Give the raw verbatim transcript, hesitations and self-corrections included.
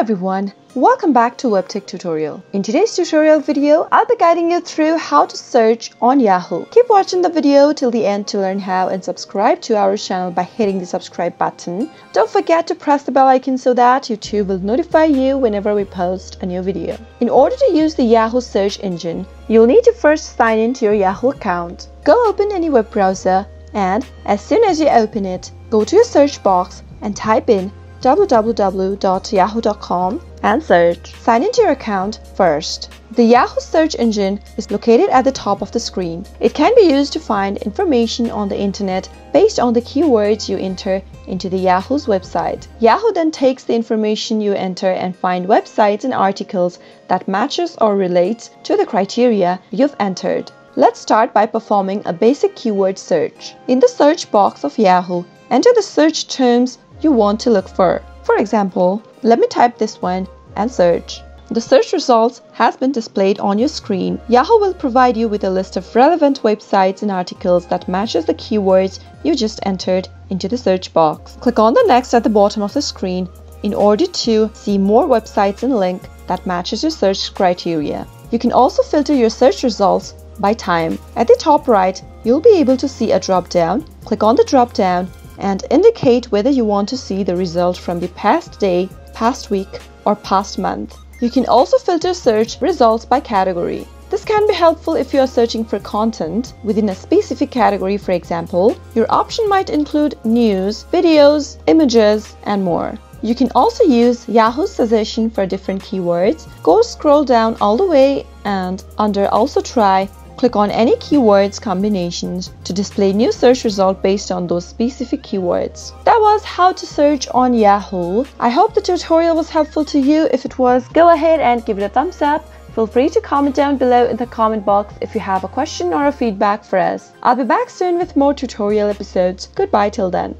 everyone, welcome back to WebTech Tutorial. In today's tutorial video, I'll be guiding you through how to search on Yahoo. Keep watching the video till the end to learn how, and subscribe to our channel by hitting the subscribe button. Don't forget to press the bell icon so that YouTube will notify you whenever we post a new video. In order to use the Yahoo search engine, you'll need to first sign into your Yahoo account. Go open any web browser, and as soon as you open it, go to your search box and type in w w w dot yahoo dot com and search. Sign into your account first. The Yahoo search engine is located at the top of the screen. It can be used to find information on the internet based on the keywords you enter into the Yahoo's website. Yahoo then takes the information you enter and find websites and articles that matches or relates to the criteria you've entered. Let's start by performing a basic keyword search. In the search box of Yahoo, enter the search terms you want to look for. For example, let me type this one and search. The search results has been displayed on your screen. Yahoo will provide you with a list of relevant websites and articles that matches the keywords you just entered into the search box. Click on the next at the bottom of the screen in order to see more websites and link that matches your search criteria. You can also filter your search results by time. At the top right, you'll be able to see a drop-down. Click on the drop-down and indicate whether you want to see the result from the past day, past week, or past month. You can also filter search results by category. This can be helpful if you are searching for content within a specific category. For example, your option might include news, videos, images, and more. You can also use Yahoo's suggestion for different keywords. Go scroll down all the way and under also try, click on any keywords combinations to display new search result based on those specific keywords. That was how to search on Yahoo. I hope the tutorial was helpful to you. If it was, go ahead and give it a thumbs up. Feel free to comment down below in the comment box if you have a question or a feedback for us. I'll be back soon with more tutorial episodes. Goodbye till then.